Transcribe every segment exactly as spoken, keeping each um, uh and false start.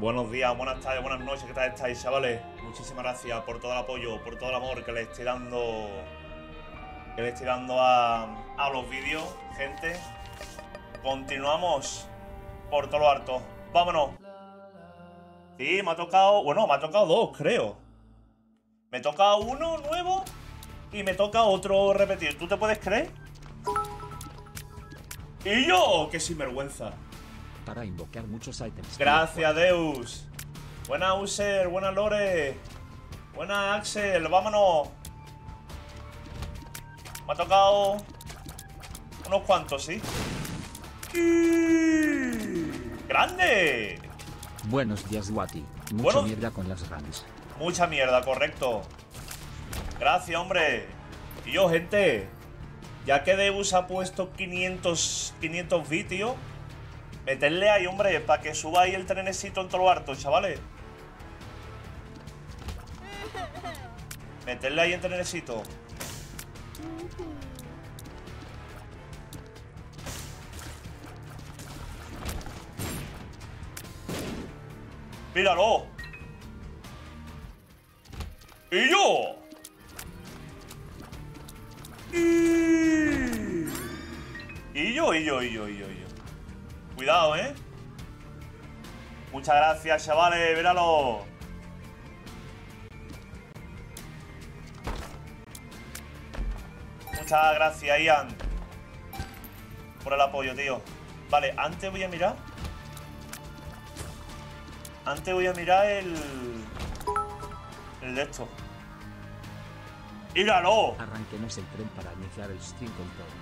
Buenos días, buenas tardes, buenas noches, ¿qué tal estáis, chavales? Muchísimas gracias por todo el apoyo, por todo el amor que le estoy dando que le estoy dando a, a los vídeos, gente. Continuamos por todo lo harto. ¡Vámonos! Sí, me ha tocado... Bueno, me ha tocado dos, creo. Me toca uno nuevo y me toca otro repetir. ¿Tú te puedes creer? ¡Y yo! ¡Qué sinvergüenza! Para invocar muchos ítems. Gracias, Deus. Buena User, buena Lore. Buena Axel, vámonos. Me ha tocado unos cuantos, ¿sí? Y... ¡Grande! Buenos días, Wati. Mucha bueno... mierda con las ranas. Mucha mierda, correcto. Gracias, hombre. Y yo, gente, ya que Deus ha puesto quinientos bits, tío, meterle ahí, hombre, para que suba ahí el trenecito en todo lo harto, chavales. Meterle ahí el trenecito. ¡Míralo! ¡Y yo! ¡Y, y yo, y yo, y yo, y yo! Cuidado, ¿eh? Muchas gracias, chavales. Míralo. Muchas gracias, Ian, por el apoyo, tío. Vale, antes voy a mirar. Antes voy a mirar el... El de esto. ¡Míralo! Arranquemos el tren para iniciar el Steam con todo.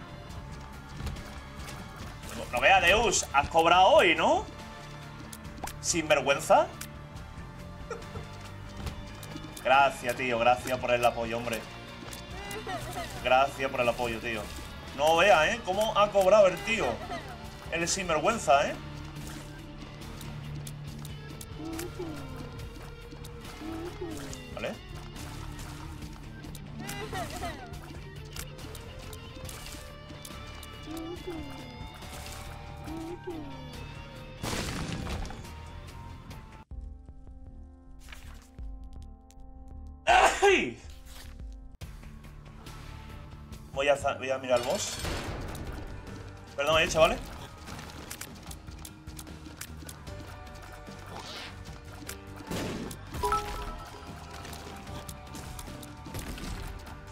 No veas, Deus, has cobrado hoy, ¿no? Sin vergüenza. Gracias, tío, gracias por el apoyo, hombre. Gracias por el apoyo, tío. No veas, ¿eh? Cómo ha cobrado el tío. El sinvergüenza, ¿eh? Vale. ¡Ay! Voy a, voy a mirar el boss. Perdón, eh, chavales.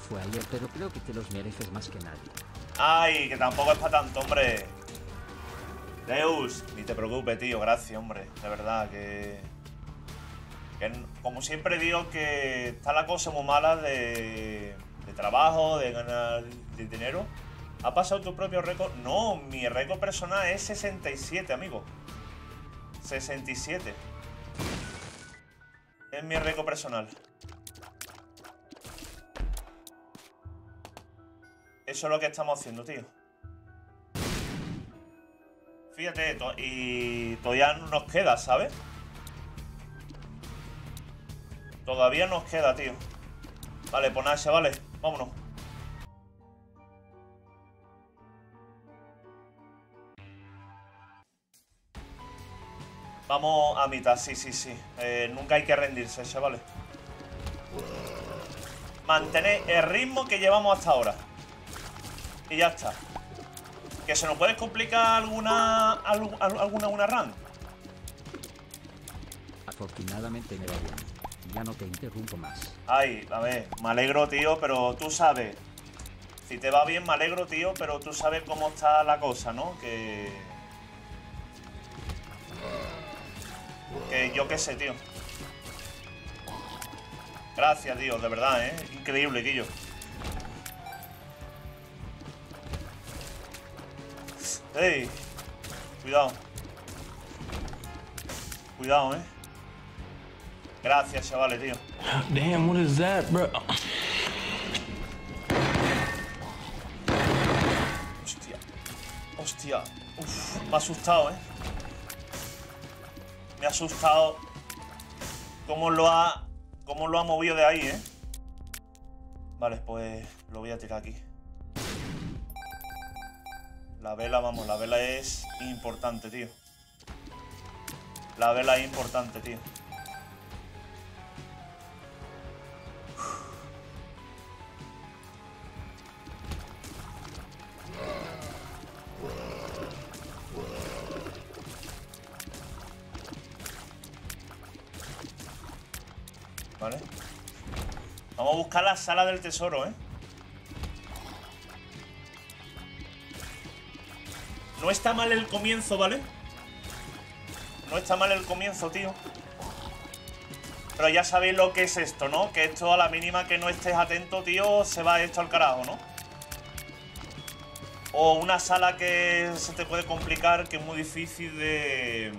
Fue ayer, pero creo que te los mereces más que nadie. Ay, que tampoco es para tanto, hombre. Deus, ni te preocupes, tío, gracias, hombre. De verdad, que... que como siempre digo, que está la cosa muy mala de, de trabajo, de ganar de dinero. ¿Ha pasado tu propio récord? No, mi récord personal es sesenta y siete, amigo. sesenta y siete. Es mi récord personal. Eso es lo que estamos haciendo, tío. Fíjate, to y todavía nos queda, ¿sabes? Todavía nos queda, tío. Vale, pues nada, vale. Vámonos. Vamos a mitad, sí, sí, sí. Eh, nunca hay que rendirse, chavales. Mantener el ritmo que llevamos hasta ahora. Y ya está. Que se nos puede complicar alguna... Alguna, alguna una run. Afortunadamente me va bien. Ya no te interrumpo más. Ay, a ver, me alegro, tío, pero tú sabes. Si te va bien, me alegro, tío, pero tú sabes cómo está la cosa, ¿no? Que... Que yo qué sé, tío. Gracias, tío, de verdad, ¿eh? Increíble, Guillo. ¡Ey! Cuidado. Cuidado, eh. Gracias, chavales, tío. Damn, what is that, bro? Hostia. Hostia. Uf, me ha asustado, eh. Me ha asustado. Cómo lo ha... Cómo lo ha movido de ahí, eh. Vale, pues lo voy a tirar aquí. La vela, vamos, la vela es importante, tío. La vela es importante, tío. Vale. Vamos a buscar la sala del tesoro, ¿eh? No está mal el comienzo, ¿vale? No está mal el comienzo, tío. Pero ya sabéis lo que es esto, ¿no? Que esto a la mínima que no estés atento, tío, se va esto al carajo, ¿no? O una sala que se te puede complicar, que es muy difícil de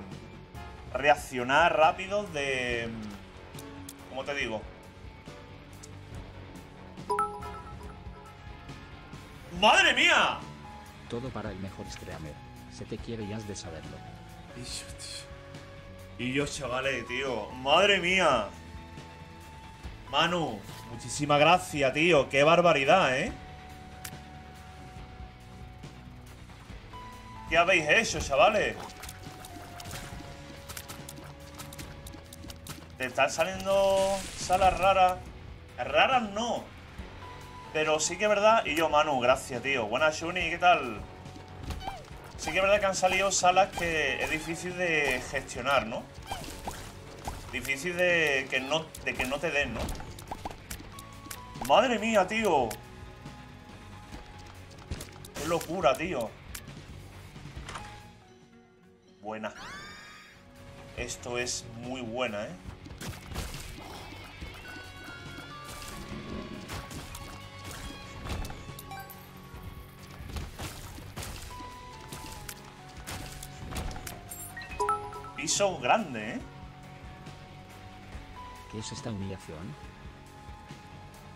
reaccionar rápido, de... ¿Cómo te digo? ¡Madre mía! Todo para el mejor streamer. Se te quiere y has de saberlo. Y yo, chavales, tío. ¡Madre mía! Manu, muchísimas gracias, tío. ¡Qué barbaridad, eh! ¿Qué habéis hecho, chavales? Te están saliendo salas raras. Raras no. Pero sí que es verdad. Y yo, Manu, gracias, tío. Buenas, Shuni, ¿qué tal? Sí que es verdad que han salido salas que es difícil de gestionar, ¿no? Difícil de que no, de que no te den, ¿no? ¡Madre mía, tío! ¡Qué locura, tío! Buena. Esto es muy buena, ¿eh? Piso grande, ¿eh? ¿Qué es esta humillación?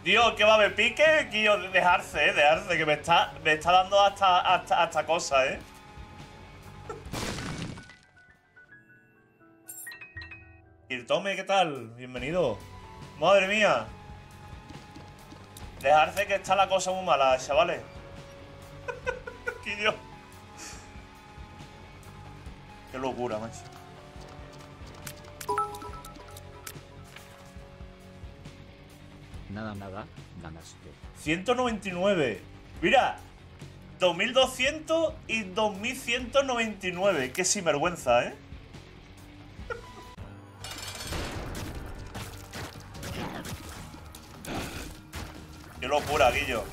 Dios, que va a haber pique, tío, dejarse, ¿eh? Dejarse, que me está, me está dando hasta, hasta, hasta cosas, ¿eh? Tome, ¿qué tal? Bienvenido. ¡Madre mía! Dejarse que está la cosa muy mala, chavales. ¡Qué Dios! ¡Qué locura, macho! Nada, nada, ganaste. ciento noventa y nueve. Mira, dos mil doscientos y dos mil ciento noventa y nueve. ¡Qué sinvergüenza, eh! Qué locura, Guillo.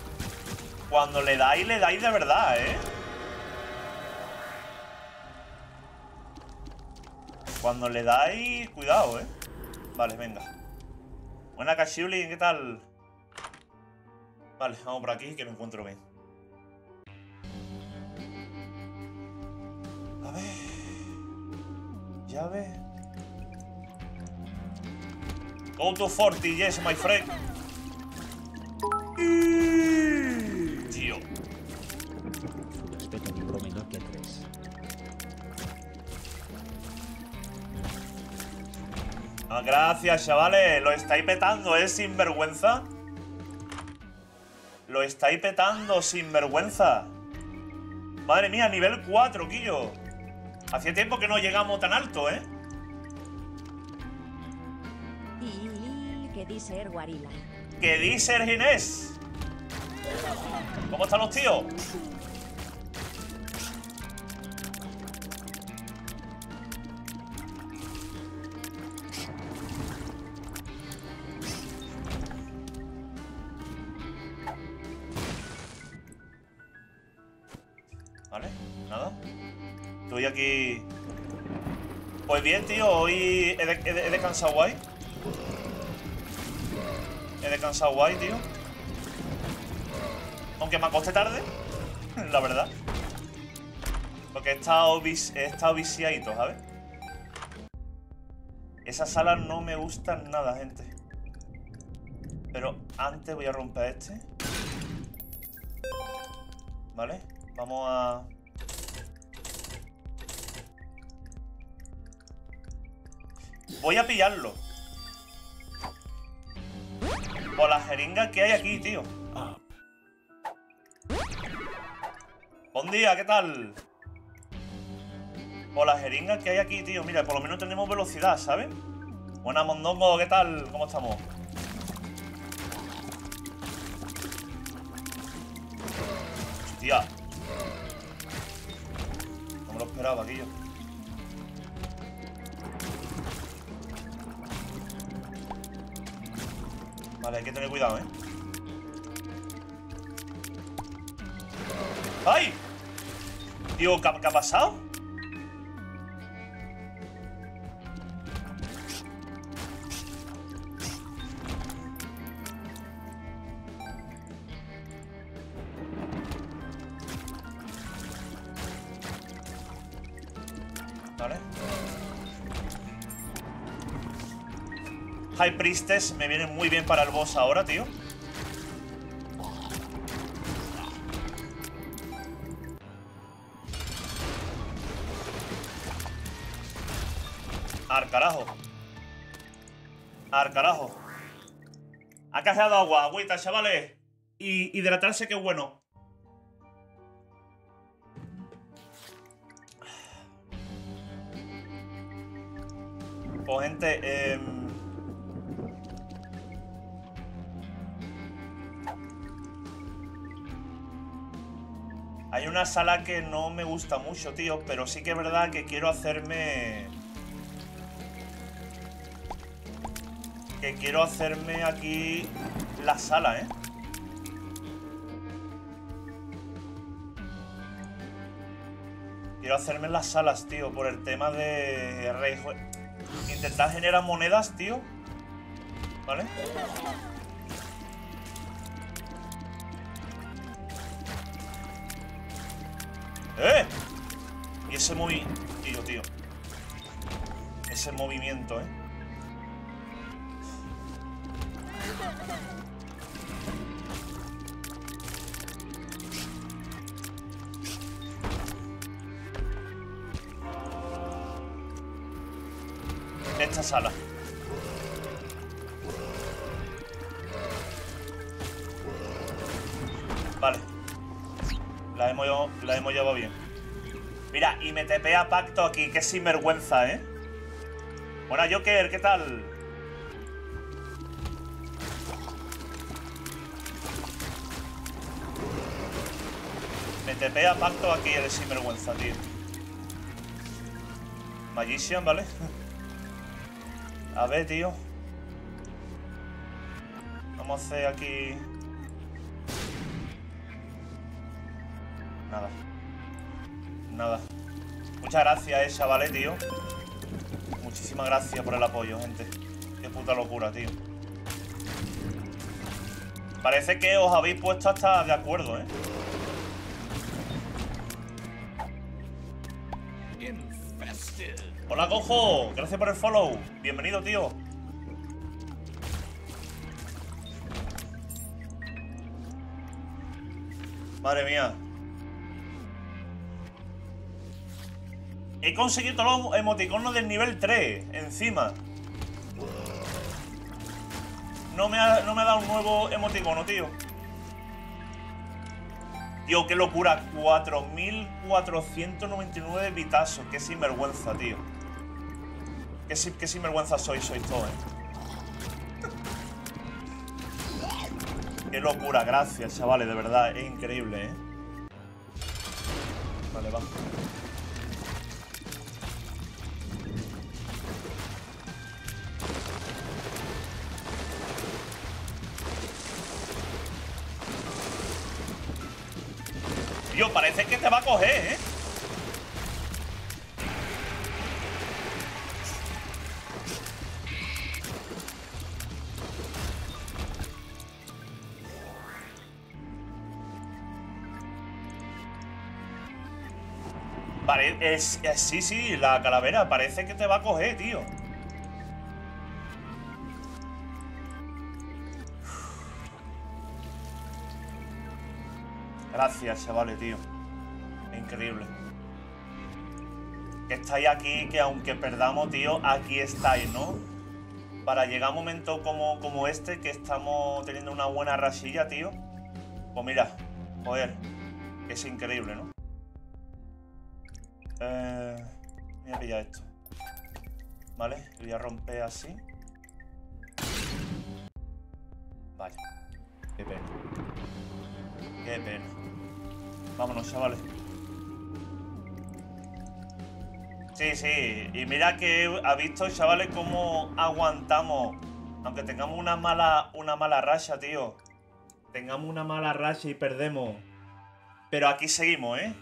Cuando le dais, le dais de verdad, ¿eh? Cuando le dais, cuidado, ¿eh? Vale, venga. Buena, Kashuli, ¿qué tal? Vale, vamos por aquí, que me encuentro bien. A ver... Llave... Go to forty, yes, my friend. Tío. Respeto mi bro menor que tres. Ah, gracias, chavales. Lo estáis petando, ¿eh? Sinvergüenza. Lo estáis petando, sinvergüenza. Madre mía, nivel cuatro, Quillo. Hacía tiempo que no llegamos tan alto, ¿eh? Y que dice el guarila. ¿Qué dice el Ginés? ¿Cómo están los tíos? Vale, nada. Estoy aquí... Pues bien, tío, hoy he, de- he, de- he descansado guay. He descansado guay, tío. Aunque me acosté tarde, la verdad. Porque he estado, he estado viciadito, ¿sabes? Esas salas no me gustan nada, gente. Pero antes voy a romper este. Vale, vamos a... Voy a pillarlo. Por la jeringa que hay aquí, tío. Ah. Buen día, ¿qué tal? Con la jeringa que hay aquí, tío. Mira, por lo menos tenemos velocidad, ¿sabes? Buena, Mondongo, ¿qué tal? ¿Cómo estamos? Hostia. No me lo esperaba, tío. Vale, hay que tener cuidado, ¿eh? ¡Ay! Tío, ¿qué, qué ha pasado? Vale. High Priestess me viene muy bien para el boss ahora, tío. Al carajo. Al carajo. Ha cazado agua, agüita, chavales. Y hidratarse, que es bueno. Pues, gente, eh... hay una sala que no me gusta mucho, tío. Pero sí que es verdad que quiero hacerme... Que quiero hacerme aquí la sala, ¿eh? Quiero hacerme las salas, tío, por el tema de... Rey... Intentar generar monedas, tío. ¿Vale? ¡Eh! Y ese movimiento, tío, tío. Ese movimiento, ¿eh? Esta sala. Vale. La hemos, llevado, la hemos llevado bien. Mira, y me tepea Pacto aquí. Qué sinvergüenza, ¿eh? Buena, Joker, ¿qué tal? Me tepea Pacto aquí, eres sinvergüenza, tío. Magician, ¿vale? A ver, tío. Vamos a hacer aquí... Nada. Nada. Muchas gracias, chavales, tío. Muchísimas gracias por el apoyo, gente. Qué puta locura, tío. Parece que os habéis puesto hasta de acuerdo, ¿eh? Hola, Cojo, gracias por el follow. Bienvenido, tío. Madre mía. He conseguido todos los emoticonos del nivel tres. Encima no me ha, no me ha dado un nuevo emoticono, tío. Tío, qué locura. cuatro mil cuatrocientos noventa y nueve vitazos. Qué sinvergüenza, tío. Qué, si, qué sinvergüenza sois, sois todos, ¿eh? Qué locura, gracias, chavales, de verdad. Es increíble, ¿eh? Vale, va. Tío, parece que te va a coger, ¿eh? Pare es, es, sí, sí, la calavera. Parece que te va a coger, tío. Gracias, chavales, tío. Increíble. Que estáis aquí, que aunque perdamos, tío, aquí estáis, ¿no? Para llegar a un momento como, como este, que estamos teniendo una buena rachilla, tío. Pues mira, joder, es increíble, ¿no? Eh... Voy a pillar esto. Vale, lo voy a romper así. Vaya. Qué pena. Qué pena. Vámonos, chavales. Sí, sí. Y mira que ha visto, chavales, cómo aguantamos. Aunque tengamos una mala, una mala racha, tío. Tengamos una mala racha y perdemos. Pero aquí seguimos, ¿eh?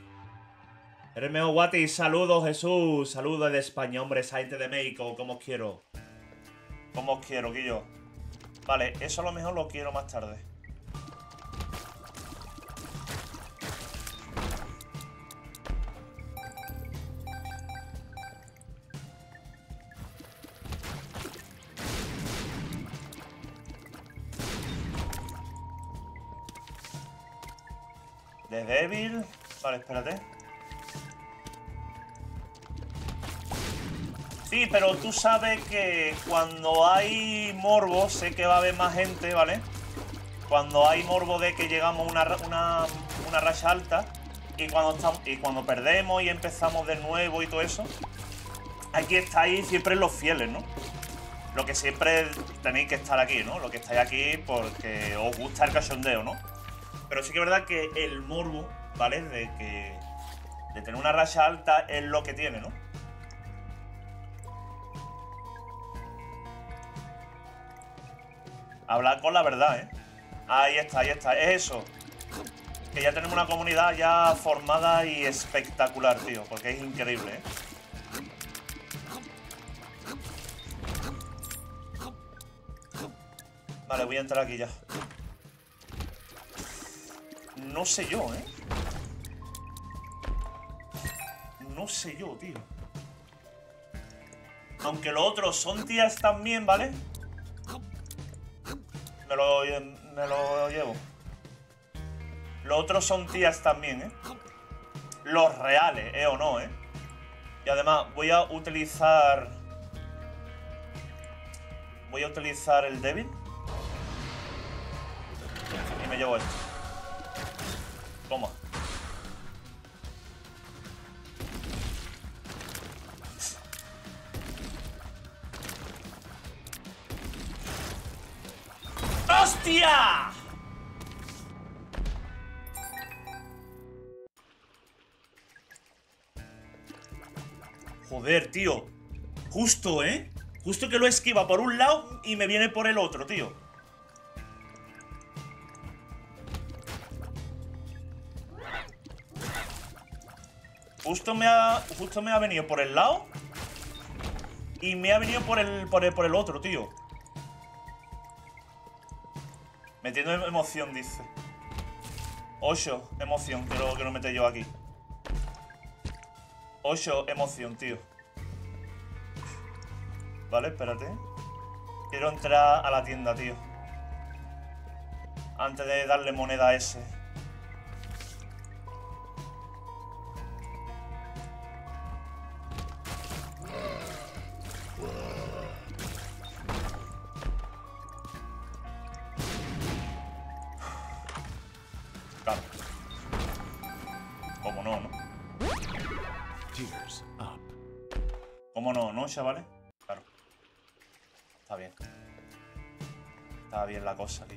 Hermeo Guati, saludos, Jesús. Saludos de España, hombre, esa gente de México. Como os quiero. Como os quiero, Guillo. Vale, eso a lo mejor lo quiero más tarde. De débil. Vale, espérate. Sí, pero tú sabes que cuando hay morbo, sé que va a haber más gente, ¿vale? Cuando hay morbo de que llegamos a una, una, una racha alta y cuando, estamos, y cuando perdemos y empezamos de nuevo y todo eso, aquí estáis siempre los fieles, ¿no? Lo que siempre tenéis que estar aquí, ¿no? Lo que estáis aquí porque os gusta el cachondeo, ¿no? Pero sí que es verdad que el morbo, ¿vale? De que de tener una racha alta es lo que tiene, ¿no? Hablar con la verdad, ¿eh? Ahí está, ahí está. Es eso. Que ya tenemos una comunidad ya formada y espectacular, tío. Porque es increíble, ¿eh? Vale, voy a entrar aquí ya. No sé yo, ¿eh? No sé yo, tío. Aunque los otros son tías también, ¿vale? Me lo, me lo llevo. Los otros son tías también, ¿eh? Los reales, ¿eh? O no, ¿eh? Y además voy a utilizar... Voy a utilizar el débil. Y me llevo esto. Toma. ¡Hostia! Joder, tío. Justo, ¿eh? Justo que lo esquiva por un lado y me viene por el otro, tío. Justo me ha, justo me ha venido por el lado y me ha venido por el, por el, por el otro, tío. Metiendo emoción, dice. Ocho, emoción, creo que lo meto yo aquí. Ocho, emoción, tío. Vale, espérate. Quiero entrar a la tienda, tío. Antes de darle moneda a ese. ¿Vale? Claro. Está bien. Está bien la cosa aquí.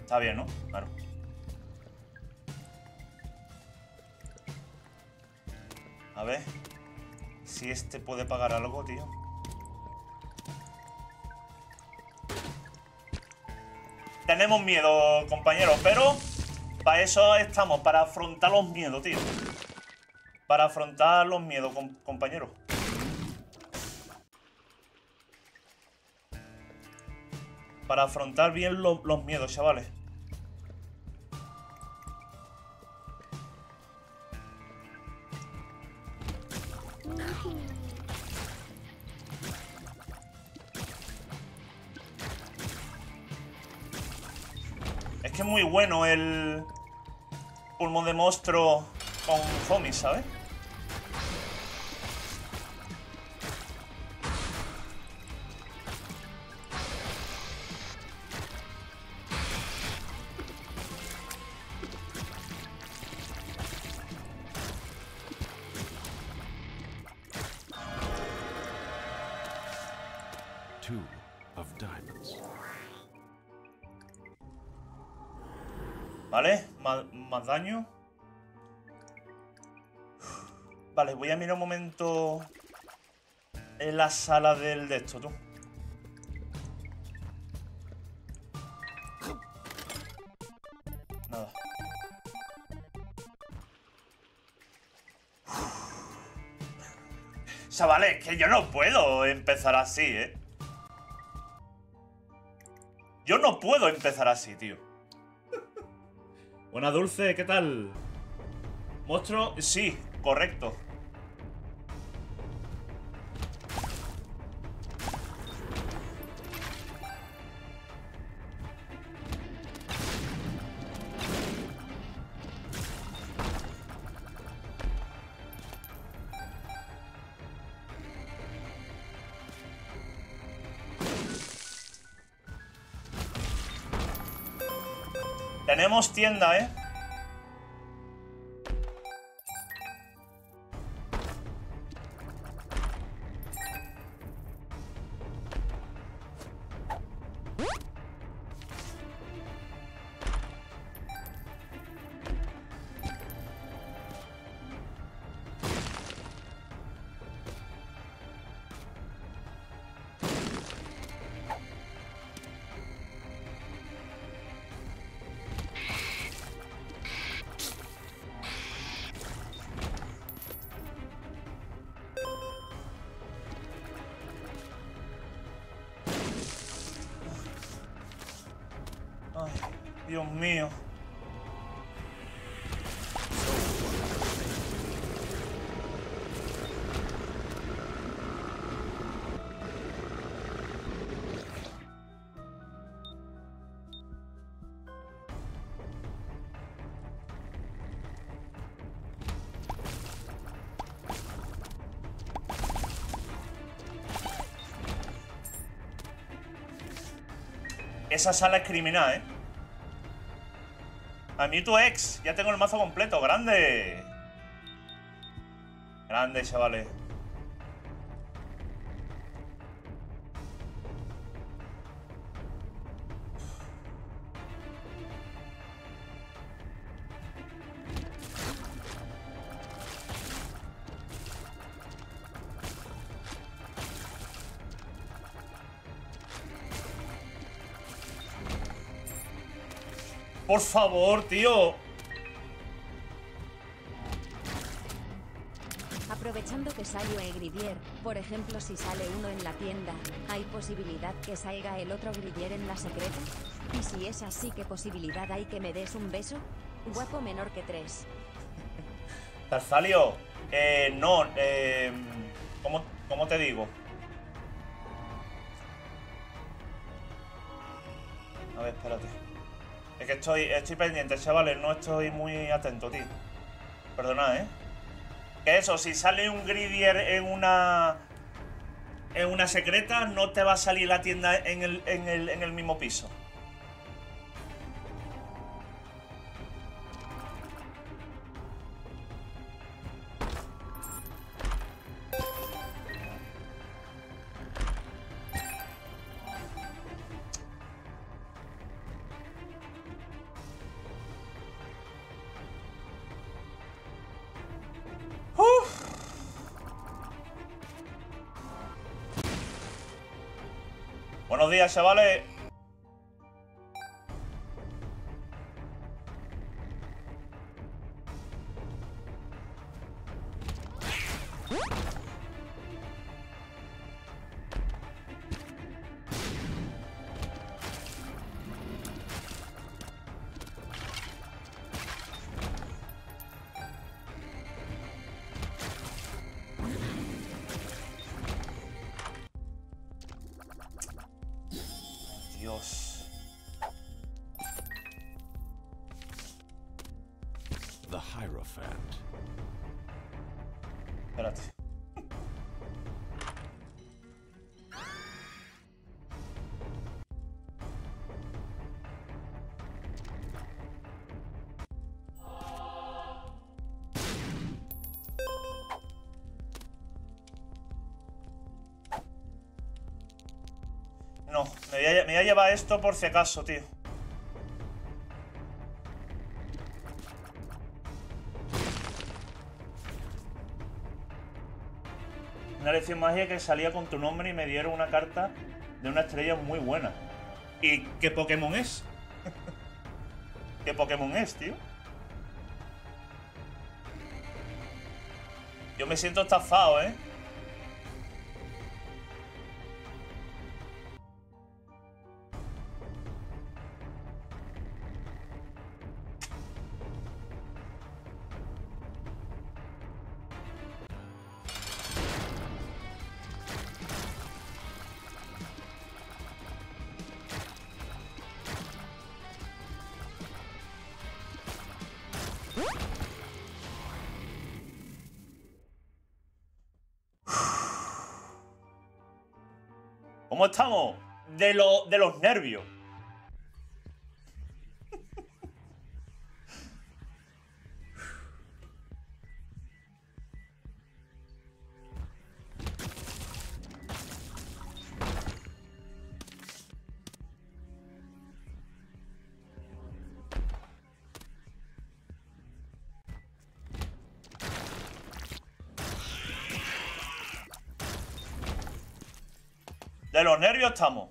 Está bien, ¿no? Claro. A ver. Si este puede pagar algo, tío. Tenemos miedo, compañeros, pero... Para eso estamos, para afrontar los miedos, tío. Para afrontar los miedos, compañero. Para afrontar bien lo, los miedos, chavales. Es que es muy bueno el... Pulmón de monstruo con zombies, ¿sabes? two of diamonds. Vale, más, más daño. Vale, voy a mirar un momento en la sala del de esto, tú. Nada. Chavales, que yo no puedo empezar así, ¿eh? Yo no puedo empezar así, tío. Buena Dulce, ¿qué tal? ¿Monstruo? Sí, correcto. Tenemos tienda, ¿eh? Dios mío. Esa sala es criminal, ¿eh? A Mewtwo X, ya tengo el mazo completo, grande. Grande, chavales. Por favor, tío. Aprovechando que salió el Gridier, por ejemplo, si sale uno en la tienda, ¿hay posibilidad que salga el otro Gridier en la secreta? Y si es así, ¿qué posibilidad hay que me des un beso? Guapo menor que tres. Tarzalio, eh, no, eh, ¿cómo, cómo te digo? A ver, espérate. Es que estoy, estoy pendiente, chavales, no estoy muy atento, tío. Perdonad, ¿eh? Que eso, si sale un Gridier en una... En una secreta, no te va a salir la tienda en el, en el, en el mismo piso. Buenos días, chavales. Espérate. no. Me voy, a, me voy a llevar esto por si acaso, tío. Una lección mágica que salía con tu nombre y me dieron una carta de una estrella muy buena. ¿Y qué Pokémon es? ¿Qué Pokémon es, tío? Yo me siento estafado, ¿eh? ¿Cómo estamos? De, lo, de los nervios. De los nervios estamos.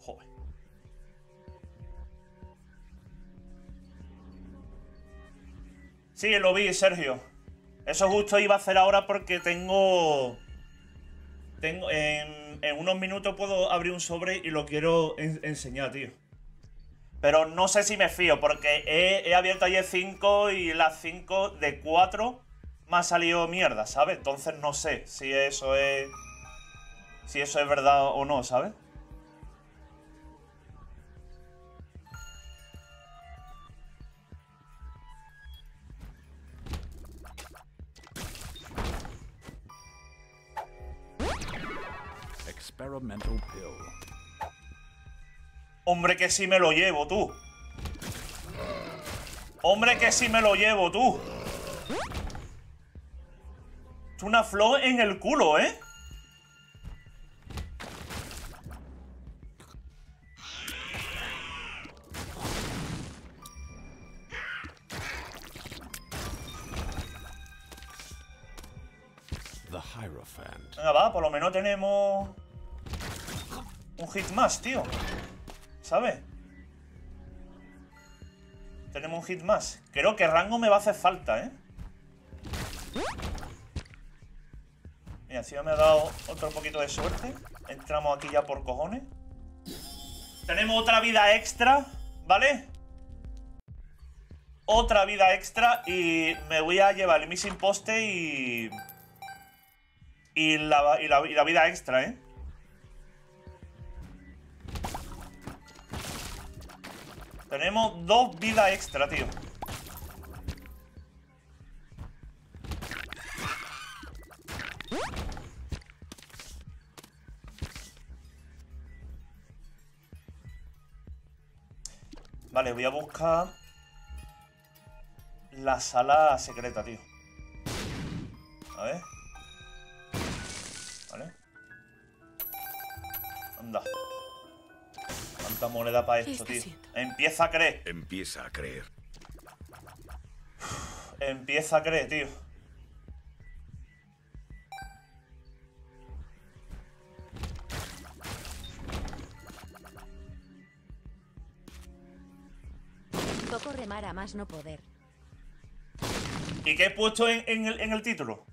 Joder. Sí, lo vi, Sergio. Eso justo iba a hacer ahora porque tengo... Tengo, en, en unos minutos puedo abrir un sobre y lo quiero en, enseñar, tío. Pero no sé si me fío, porque he, he abierto ayer cinco y las cinco de cuatro me ha salido mierda, ¿sabes? Entonces no sé si eso es. Si eso es verdad o no, ¿sabes? Hombre, que sí me lo llevo, tú. Hombre, que sí me lo llevo, tú. Es una flor en el culo, ¿eh? Venga, va, por lo menos tenemos... un hit más, tío. ¿Sabes? Tenemos un hit más. Creo que rango me va a hacer falta, ¿eh? Mira, si me ha dado otro poquito de suerte. Entramos aquí ya por cojones. Tenemos otra vida extra, ¿vale? Otra vida extra y me voy a llevar el Missing Poste y... Y la, y la, y la vida extra, ¿eh? Tenemos dos vidas extra, tío. Vale, voy a buscar la sala secreta, tío. A ver. Vale. Anda. Tanta moneda para esto, tío. Empieza a creer. Empieza a creer. Empieza a creer, tío. Poco remar a más no poder. ¿Y qué he puesto en, en, el, en el título?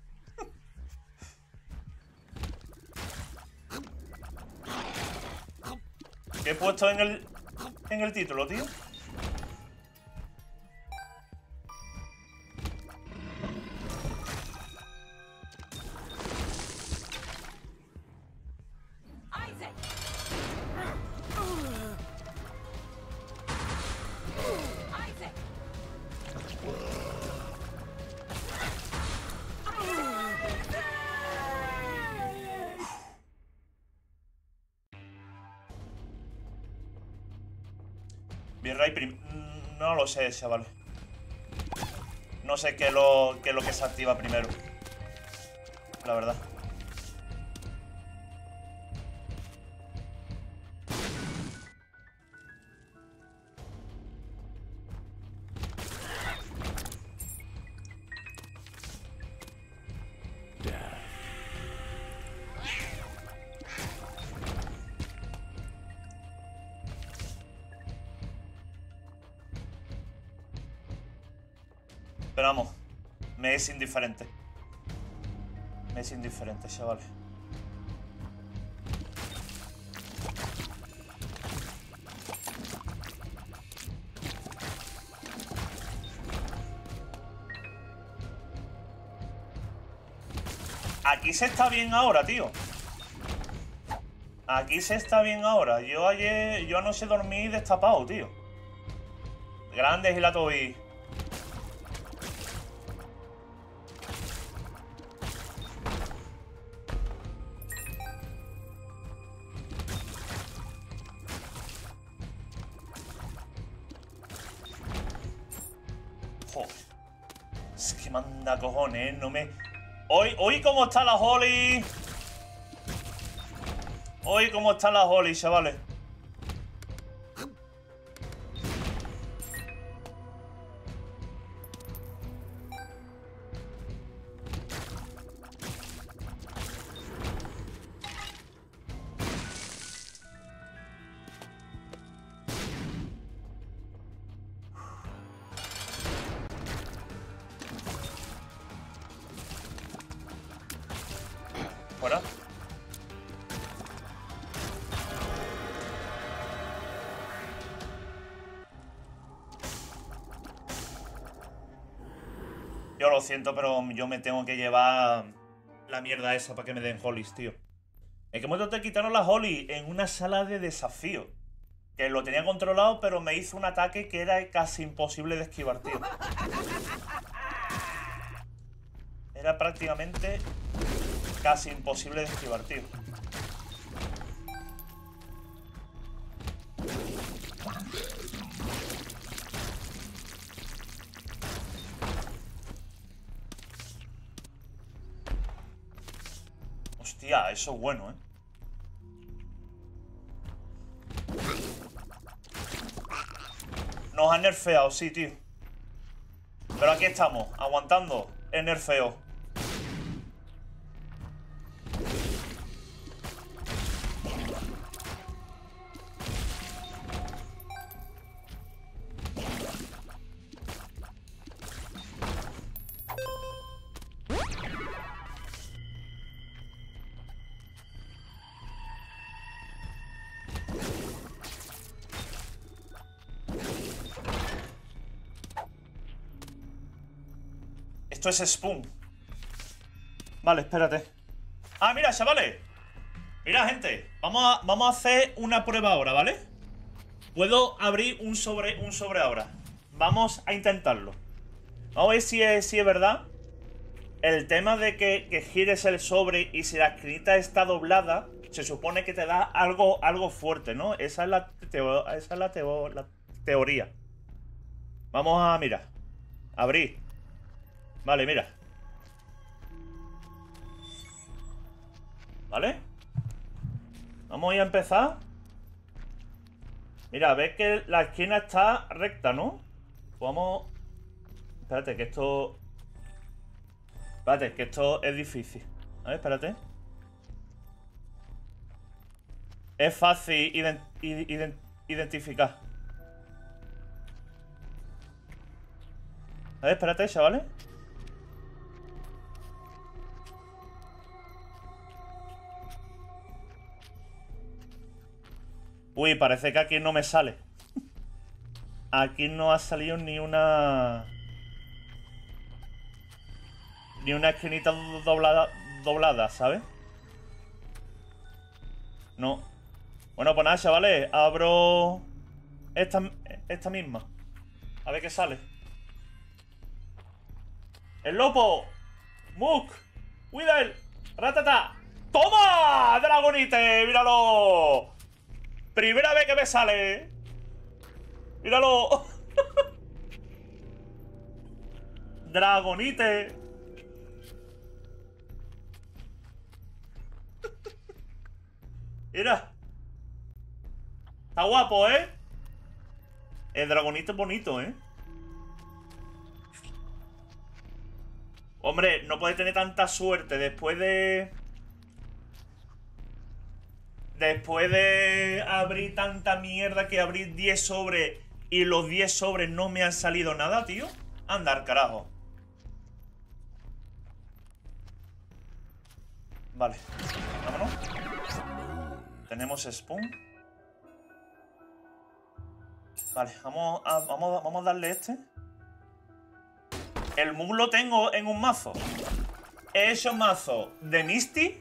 ¿Qué he puesto en el... en el título, tío? Virrey primero. No lo sé, chavales. No sé qué es lo que, lo que se activa primero, la verdad. Pero vamos, me es indiferente. Me es indiferente, chavales. Aquí se está bien ahora, tío. Aquí se está bien ahora. Yo ayer, yo anoche dormí destapado, tío. Grande Gilatobi. Cojones, no me... Hoy, hoy cómo está la Holly. Hoy cómo está la Holly, chavales. Fuera. Yo lo siento, pero yo me tengo que llevar la mierda esa para que me den hollies, tío. ¿En qué momento te quitaron las hollies? En una sala de desafío. Que lo tenía controlado, pero me hizo un ataque que era casi imposible de esquivar, tío. Era prácticamente... casi imposible de esquivar, tío. Hostia, eso es bueno, eh. Nos han nerfeado, sí, tío. Pero aquí estamos, aguantando el nerfeo. Esto es Spoon. Vale, espérate. Ah, mira, chavales. Mira, gente. Vamos a, vamos a hacer una prueba ahora, ¿vale? Puedo abrir un sobre, un sobre ahora. Vamos a intentarlo. Vamos a ver si es, si es verdad. El tema de que, que gires el sobre y si la escrita está doblada, se supone que te da algo, algo fuerte, ¿no? Esa es la, teo, esa es la, teo, la teoría. Vamos a, mira. Abrir. Vale, mira. ¿Vale? Vamos a ir a empezar. Mira, ves que la esquina está recta, ¿no? Vamos... Espérate, que esto... Espérate, que esto es difícil. A ver, espérate. Es fácil ident- ident- identificar. A ver, espérate, chavales. Uy, parece que aquí no me sale. Aquí no ha salido ni una... Ni una esquinita doblada, doblada, ¿sabes? No. Bueno, pues nada, chavales. Abro... Esta, esta misma. A ver qué sale. ¡El lobo! ¡Muk! ¡Widel! ¡Ratata! ¡Toma! ¡Dragonite! ¡Míralo! Primera vez que me sale. ¡Míralo! ¡Dragonite! Mira. Está guapo, ¿eh? El Dragonite es bonito, ¿eh? Hombre, no podéis tener tanta suerte después de... Después de abrir tanta mierda que abrí diez sobres y los diez sobres no me han salido nada, tío. Andar, carajo. Vale, vámonos. Tenemos spawn. Vale, vamos a, vamos, vamos a darle este. El Mug lo tengo en un mazo. He hecho mazo de Misty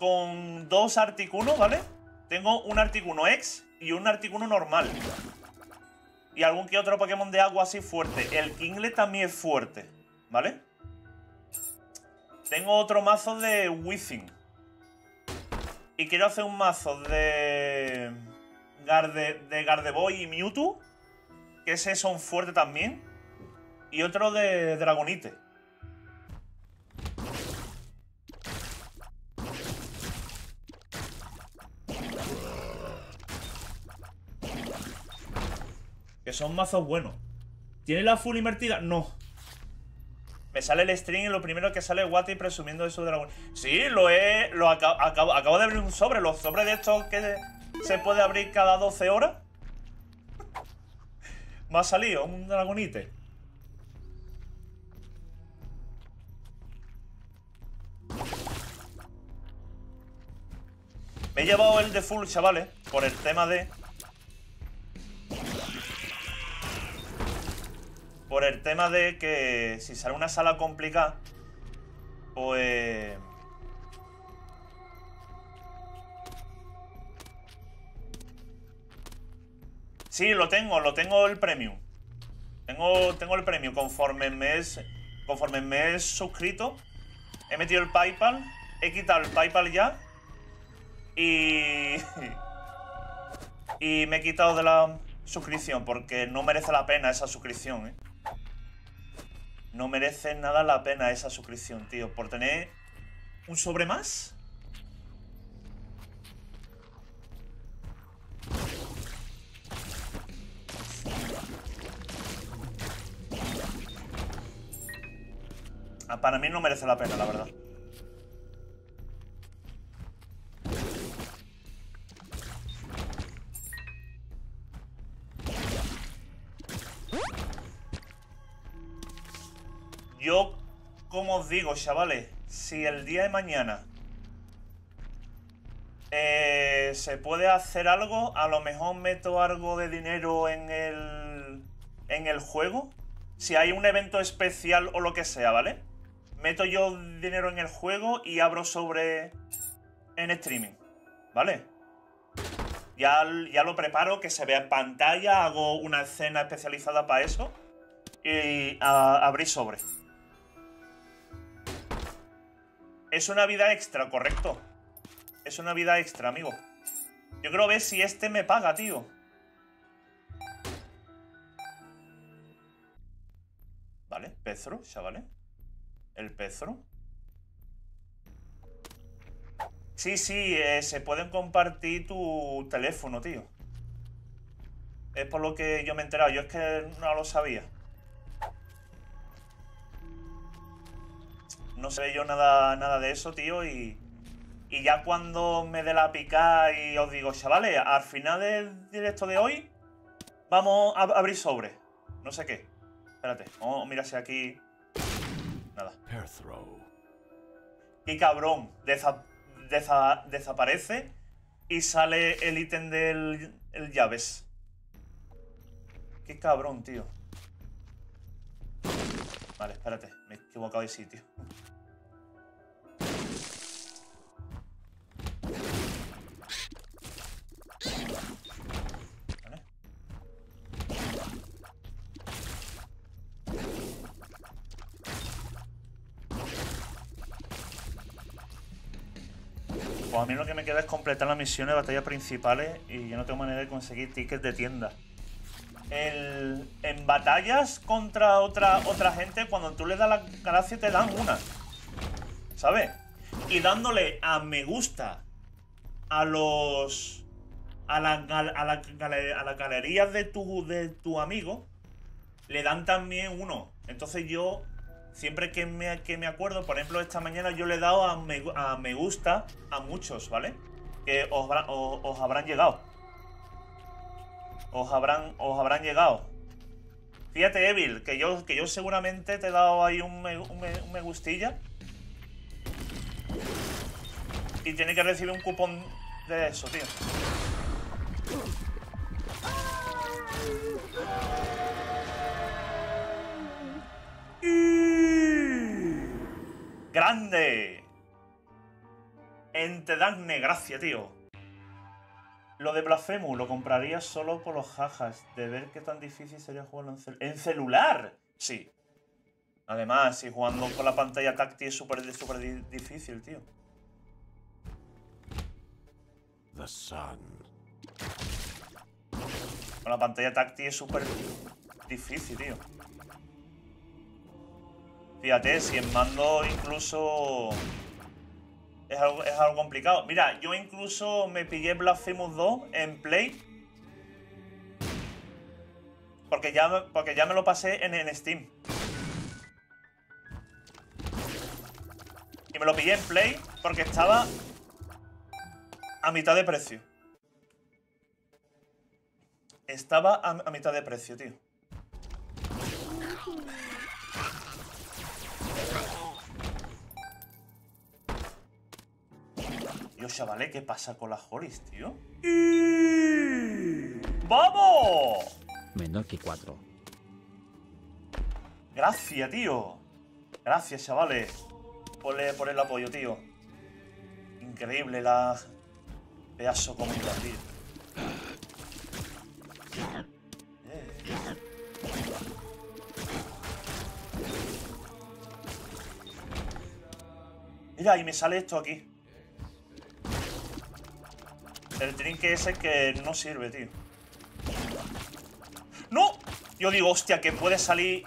con dos Articuno, ¿vale? Tengo un Articuno X y un Articuno normal. Y algún que otro Pokémon de agua así fuerte. El Kingler también es fuerte, ¿vale? Tengo otro mazo de Wheezing. Y quiero hacer un mazo de... Garde... de Gardeboy y Mewtwo, que ese son fuertes también. Y otro de Dragonite. Que son mazos buenos. ¿Tiene la full invertida? No. Me sale el stream y lo primero que sale es Wati presumiendo eso de dragón. Sí, lo he... Lo acabo, acabo, acabo de abrir un sobre. Los sobres de estos que se puede abrir cada doce horas. Me ha salido un Dragonite. Me he llevado el de full, chavales. Por el tema de... Por el tema de que si sale una sala complicada, pues... Sí, lo tengo, lo tengo el premium. Tengo, tengo el premium. Conforme me, es, conforme me he suscrito, he metido el PayPal, he quitado el PayPal ya. Y... y me he quitado de la suscripción porque no merece la pena esa suscripción, ¿eh? No merece nada la pena esa suscripción, tío. Por tener un sobre más. Ah, para mí no merece la pena, la verdad. Yo, como os digo, chavales, si el día de mañana eh, se puede hacer algo, a lo mejor meto algo de dinero en el, en el juego. Si hay un evento especial o lo que sea, ¿vale? Meto yo dinero en el juego y abro sobre en streaming, ¿vale? Ya, ya lo preparo, que se vea en pantalla, hago una escena especializada para eso y a, abrí sobre. Es una vida extra, correcto. Es una vida extra, amigo. Yo creo ver si este me paga, tío. Vale, Pezro, chavales. El Pezro. Sí, sí, eh, se pueden compartir tu teléfono, tío. Es por lo que yo me he enterado. Yo es que no lo sabía. No sé yo nada, nada de eso, tío, y, y ya cuando me dé la pica y os digo, chavales, al final del directo de hoy vamos a abrir sobre. No sé qué. Espérate. Oh, mira si aquí... Nada. Y cabrón, desa, desa, desaparece y sale el ítem del el llaves. Qué cabrón, tío. Vale, espérate. Me he equivocado de sitio. Pues a mí lo que me queda es completar las misiones de batallas principales y yo no tengo manera de conseguir tickets de tienda. el, en batallas contra otra, otra gente, cuando tú le das la gracia te dan una, ¿sabes? Y dándole a me gusta a los... a las a la, a la galerías de tu, de tu amigo, le dan también uno. Entonces yo, siempre que me, que me acuerdo, por ejemplo esta mañana yo le he dado a me, a me gusta a muchos, ¿vale? Que os, os, os habrán llegado. Os habrán, os habrán llegado. Fíjate, Evil, que yo, que yo seguramente te he dado ahí un me, un, me, un me gustilla. Y tiene que recibir un cupón de eso, tío. ¡Grande! Entedadme, gracia, tío. Lo de Blasphemous lo compraría solo por los jajas, de ver qué tan difícil sería jugarlo en, cel en celular. Sí. Además, si jugando con la pantalla táctil es súper súper difícil, tío. The sun. Con la pantalla táctil es súper difícil, tío. Fíjate, si en mando incluso es algo, es algo complicado. Mira, yo incluso me pillé Blasphemous dos en Play. Porque ya, porque ya me lo pasé en, en Steam. Y me lo pillé en Play porque estaba a mitad de precio. Estaba a, a mitad de precio, tío. Dios, chavales, ¿qué pasa con las Jolis, tío? Y... ¡Vamos! Menor que cuatro. Gracias, tío. Gracias, chavales. Por el, por el apoyo, tío. Increíble la... pedazo comida, tío. Mira, y me sale esto aquí. El trinque ese que no sirve, tío. ¡No! Yo digo, hostia, que puede salir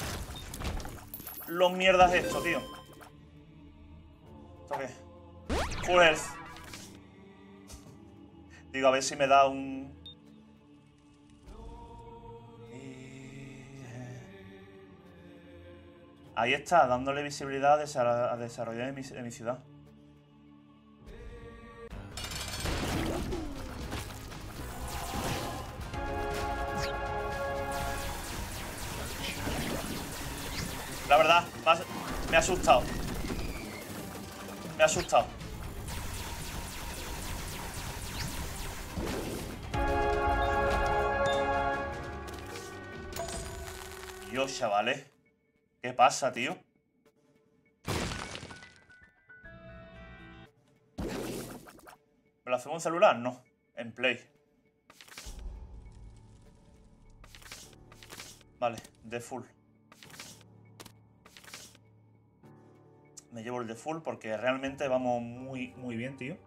los mierdas de esto, tío. ¿Esto qué? Full health. Digo, a ver si me da un... Ahí está, dándole visibilidad a desarrollar en mi, en mi ciudad. La verdad, me ha asustado. Me ha asustado. Dios, chavales. ¿Qué pasa, tío? ¿Me lo hacemos en celular? No, en Play. Vale, de full. Me llevo el de full porque realmente vamos muy, muy bien, tío.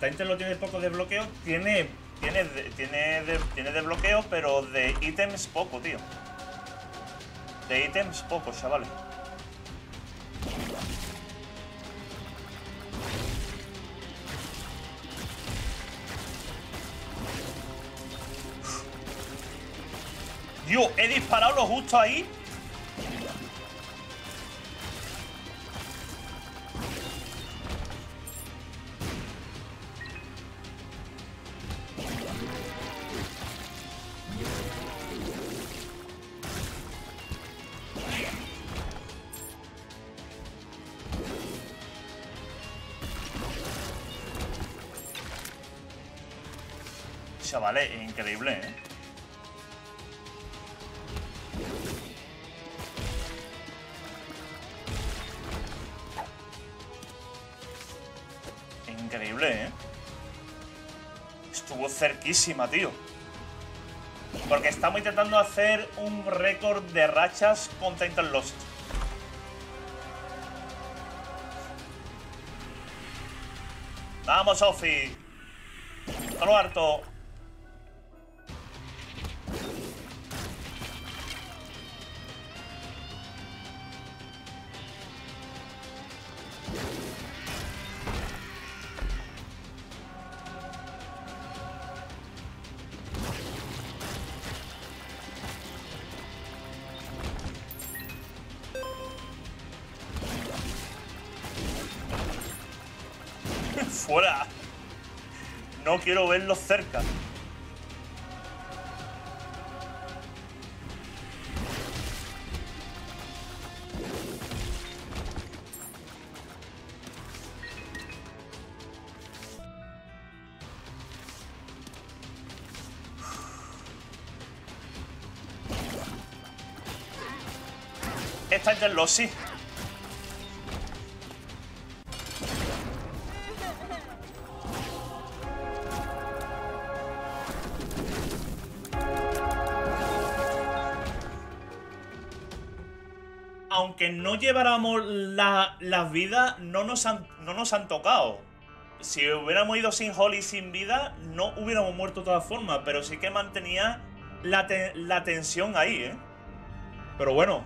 Tainted lo tiene poco de bloqueo. Tiene... Tiene, tiene, de, tiene de bloqueo, pero de ítems poco, tío. De ítems poco, chavales. Dios, he disparado lo justo ahí. Chavales, increíble, ¿eh? Increíble, ¿eh? Estuvo cerquísima, tío. Porque estamos intentando hacer un récord de rachas con Tainted Lost. ¡Vamos, Sofi! ¡Todo harto! ¡Fuera! No quiero verlos cerca. Está entre los sí. Aunque no lleváramos la, las vidas, no nos, han, no nos han tocado. Si hubiéramos ido sin Holly, sin vida, no hubiéramos muerto de todas formas. Pero sí que mantenía la, te, la tensión ahí, ¿eh? Pero bueno.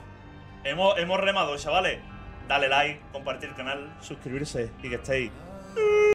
Hemos, hemos remado, chavales. Dale like, compartir el canal, suscribirse y que estéis.